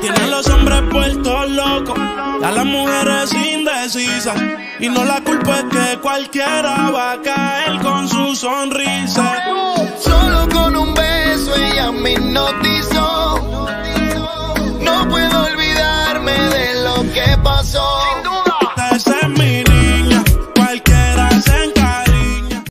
Tiene a los hombres puestos locos, a las mujeres indecisas. Y no la culpa es que cualquiera va a caer con su sonrisa. Solo con un beso ella me hipnotizó. No puedo olvidarme de lo que pasó.